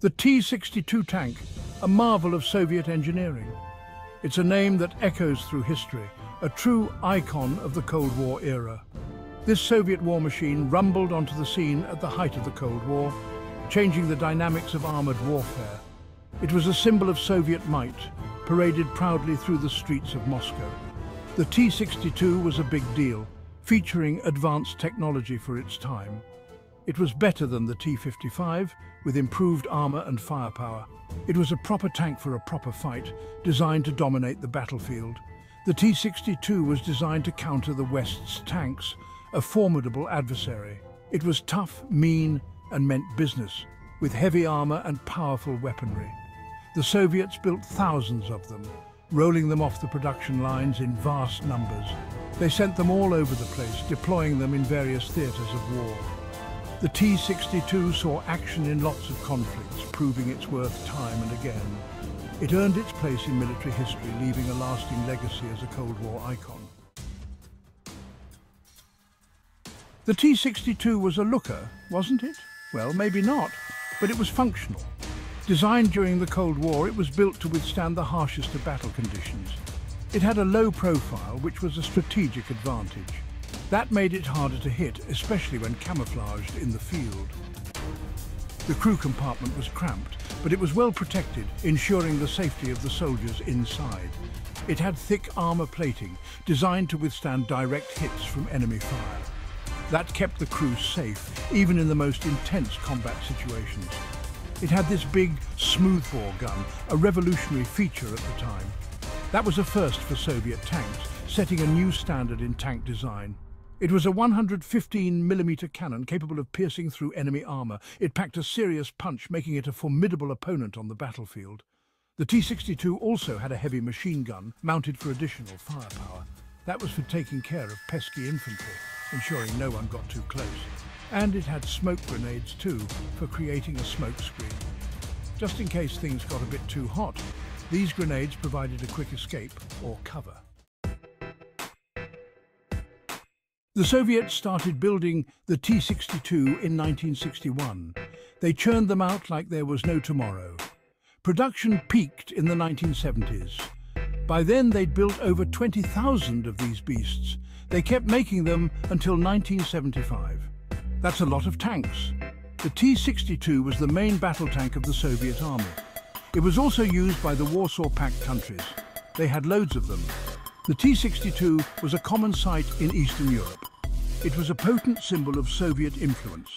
The T-62 tank, a marvel of Soviet engineering. It's a name that echoes through history, a true icon of the Cold War era. This Soviet war machine rumbled onto the scene at the height of the Cold War, changing the dynamics of armored warfare. It was a symbol of Soviet might, paraded proudly through the streets of Moscow. The T-62 was a big deal, featuring advanced technology for its time. It was better than the T-55, with improved armor and firepower. It was a proper tank for a proper fight, designed to dominate the battlefield. The T-62 was designed to counter the West's tanks, a formidable adversary. It was tough, mean, and meant business, with heavy armor and powerful weaponry. The Soviets built thousands of them, rolling them off the production lines in vast numbers. They sent them all over the place, deploying them in various theaters of war. The T-62 saw action in lots of conflicts, proving its worth time and again. It earned its place in military history, leaving a lasting legacy as a Cold War icon. The T-62 was a looker, wasn't it? Well, maybe not, but it was functional. Designed during the Cold War, it was built to withstand the harshest of battle conditions. It had a low profile, which was a strategic advantage. That made it harder to hit, especially when camouflaged in the field. The crew compartment was cramped, but it was well protected, ensuring the safety of the soldiers inside. It had thick armor plating, designed to withstand direct hits from enemy fire. That kept the crew safe, even in the most intense combat situations. It had this big smoothbore gun, a revolutionary feature at the time. That was a first for Soviet tanks, setting a new standard in tank design. It was a 115mm cannon capable of piercing through enemy armor. It packed a serious punch, making it a formidable opponent on the battlefield. The T-62 also had a heavy machine gun, mounted for additional firepower. That was for taking care of pesky infantry, ensuring no one got too close. And it had smoke grenades too, for creating a smoke screen. Just in case things got a bit too hot, these grenades provided a quick escape or cover. The Soviets started building the T-62 in 1961. They churned them out like there was no tomorrow. Production peaked in the 1970s. By then, they'd built over 20,000 of these beasts. They kept making them until 1975. That's a lot of tanks. The T-62 was the main battle tank of the Soviet army. It was also used by the Warsaw Pact countries. They had loads of them. The T-62 was a common sight in Eastern Europe. It was a potent symbol of Soviet influence.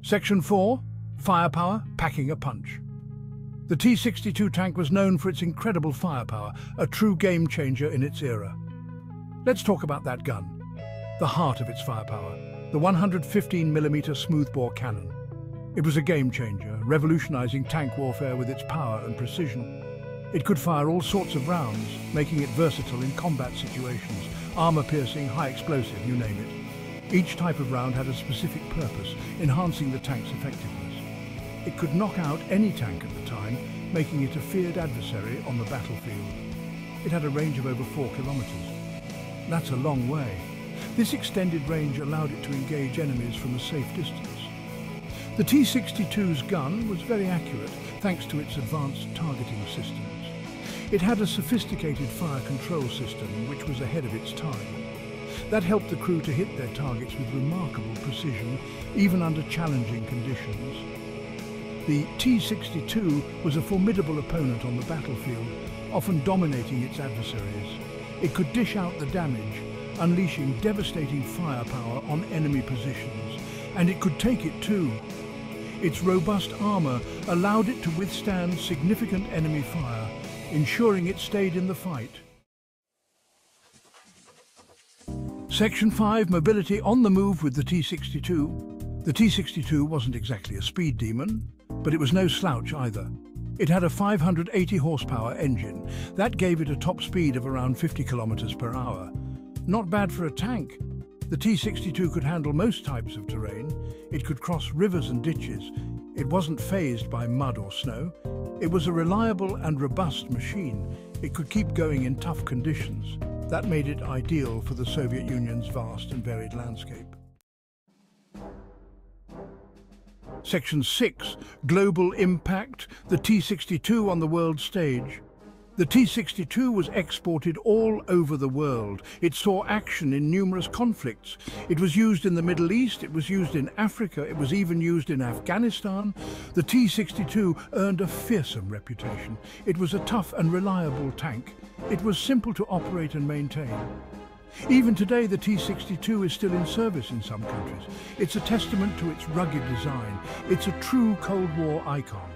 Section 4, firepower, packing a punch. The T-62 tank was known for its incredible firepower, a true game-changer in its era. Let's talk about that gun, the heart of its firepower, the 115mm smoothbore cannon. It was a game-changer, revolutionizing tank warfare with its power and precision. It could fire all sorts of rounds, making it versatile in combat situations, armor-piercing, high-explosive, you name it. Each type of round had a specific purpose, enhancing the tank's effectiveness. It could knock out any tank at the time, making it a feared adversary on the battlefield. It had a range of over 4 kilometers. That's a long way. This extended range allowed it to engage enemies from a safe distance. The T-62's gun was very accurate, thanks to its advanced targeting systems. It had a sophisticated fire control system, which was ahead of its time. That helped the crew to hit their targets with remarkable precision, even under challenging conditions. The T-62 was a formidable opponent on the battlefield, often dominating its adversaries. It could dish out the damage, unleashing devastating firepower on enemy positions, and it could take it too. Its robust armor allowed it to withstand significant enemy fire, ensuring it stayed in the fight. Section 5, mobility on the move with the T-62. The T-62 wasn't exactly a speed demon, but it was no slouch either. It had a 580 horsepower engine. That gave it a top speed of around 50 km/h. Not bad for a tank. The T-62 could handle most types of terrain. It could cross rivers and ditches. It wasn't fazed by mud or snow. It was a reliable and robust machine. It could keep going in tough conditions. That made it ideal for the Soviet Union's vast and varied landscape. Section 6, Global Impact, the T-62 on the world stage. The T-62 was exported all over the world. It saw action in numerous conflicts. It was used in the Middle East, it was used in Africa, it was even used in Afghanistan. The T-62 earned a fearsome reputation. It was a tough and reliable tank. It was simple to operate and maintain. Even today, the T-62 is still in service in some countries. It's a testament to its rugged design. It's a true Cold War icon.